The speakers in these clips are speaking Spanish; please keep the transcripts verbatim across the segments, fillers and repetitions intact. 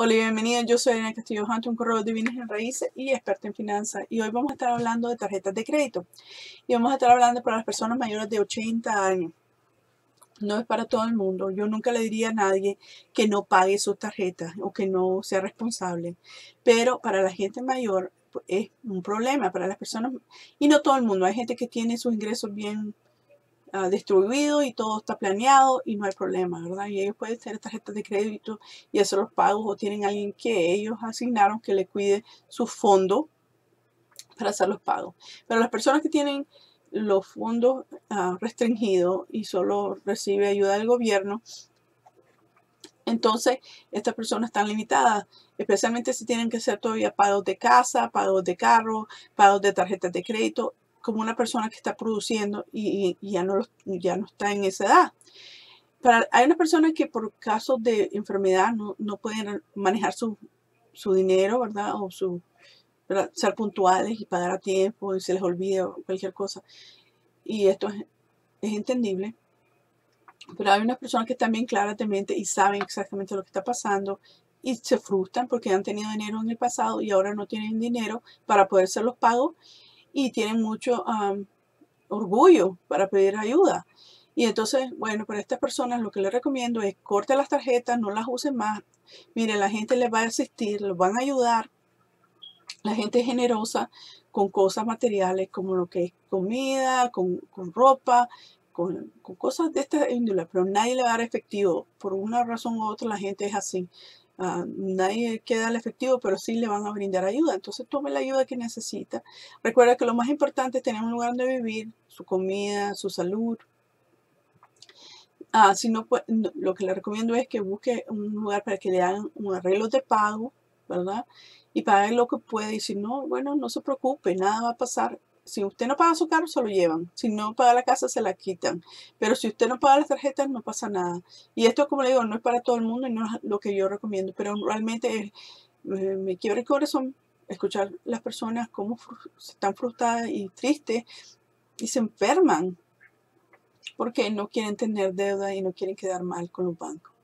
Hola y bienvenidos, yo soy Elena Castillo Hunter, un corredor de bienes en raíces y experta en finanzas. Y hoy vamos a estar hablando de tarjetas de crédito. Y vamos a estar hablando para las personas mayores de ochenta años. No es para todo el mundo. Yo nunca le diría a nadie que no pague sus tarjetas o que no sea responsable. Pero para la gente mayor es un problema, para las personas. Y no todo el mundo. Hay gente que tiene sus ingresos bien Uh, distribuido y todo está planeado y no hay problema, ¿verdad? Y ellos pueden tener tarjetas de crédito y hacer los pagos, o tienen a alguien que ellos asignaron que le cuide su fondo para hacer los pagos. Pero las personas que tienen los fondos uh, restringidos y solo recibe ayuda del gobierno, entonces estas personas están limitadas, especialmente si tienen que hacer todavía pagos de casa, pagos de carro, pagos de tarjetas de crédito, como una persona que está produciendo y, y ya, no, ya no está en esa edad. Para, hay unas personas que por casos de enfermedad no, no pueden manejar su, su dinero, ¿verdad? O su, ¿verdad? Ser puntuales y pagar a tiempo y se les olvida cualquier cosa. Y esto es, es entendible. Pero hay unas personas que están bien claras de mente y saben exactamente lo que está pasando y se frustran porque han tenido dinero en el pasado y ahora no tienen dinero para poder hacer los pagos. Y tienen mucho um, orgullo para pedir ayuda. Y entonces, bueno, para estas personas lo que les recomiendo es corten las tarjetas, no las usen más. Mire, la gente les va a asistir, los van a ayudar. La gente es generosa con cosas materiales como lo que es comida, con, con ropa, con, con cosas de esta índole. Pero nadie le va a dar efectivo. Por una razón u otra la gente es así. Uh, nadie queda el efectivo, pero sí le van a brindar ayuda. Entonces tome la ayuda que necesita. Recuerda que lo más importante es tener un lugar donde vivir, su comida, su salud. Uh, si no, pues, no, lo que le recomiendo es que busque un lugar para que le hagan un arreglo de pago, ¿verdad? Y pague lo que puede. Y si no, bueno, no se preocupe, nada va a pasar. Si usted no paga su carro, se lo llevan. Si no paga la casa, se la quitan. Pero si usted no paga las tarjetas, no pasa nada. Y esto, como le digo, no es para todo el mundo y no es lo que yo recomiendo. Pero realmente eh, me quiebra el corazón escuchar las personas cómo están frustradas y tristes y se enferman porque no quieren tener deuda y no quieren quedar mal con los bancos.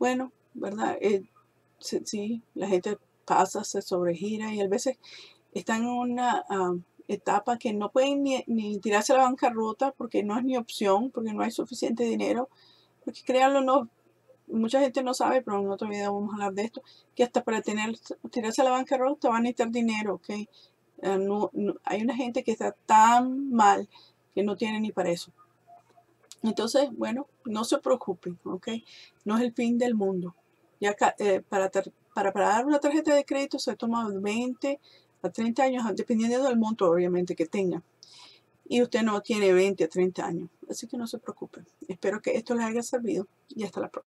Bueno, ¿verdad? Eh, sí, la gente pasa, se sobregira y a veces están en una Uh, etapa que no pueden ni, ni tirarse a la bancarrota porque no es ni opción, porque no hay suficiente dinero, porque créanlo, no, mucha gente no sabe, pero en otro video vamos a hablar de esto, que hasta para tener tirarse a la bancarrota van a necesitar dinero, ¿ok? Uh, no, no, hay una gente que está tan mal que no tiene ni para eso. Entonces, bueno, no se preocupen, ¿ok? No es el fin del mundo. Ya eh, para, para pagar una tarjeta de crédito se toma veinte a treinta años, dependiendo del monto obviamente que tenga, y usted no tiene veinte a treinta años, así que no se preocupe. Espero que esto les haya servido y hasta la próxima.